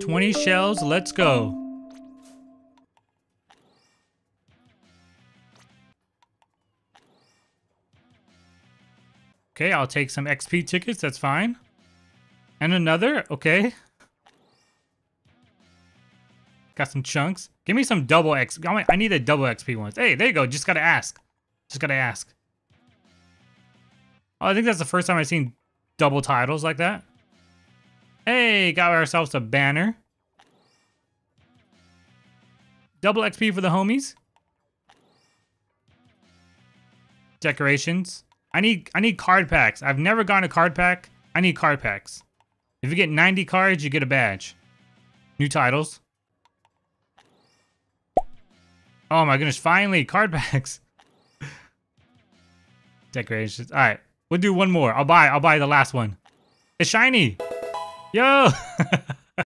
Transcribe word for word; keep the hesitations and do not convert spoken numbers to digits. twenty shells, let's go. Okay, I'll take some X P tickets, that's fine. And another, okay. Got some chunks. Give me some double X. I need a double X P ones. Hey, there you go. Just gotta ask. Just gotta ask. Oh, I think that's the first time I've seen double titles like that. Hey, got ourselves a banner. Double X P for the homies. Decorations. I need I need card packs. I've never gotten a card pack. I need card packs. If you get ninety cards, you get a badge. New titles. Oh my goodness, finally, card packs. Decorations. All right, we'll do one more. I'll buy, I'll buy the last one. It's shiny. Yo.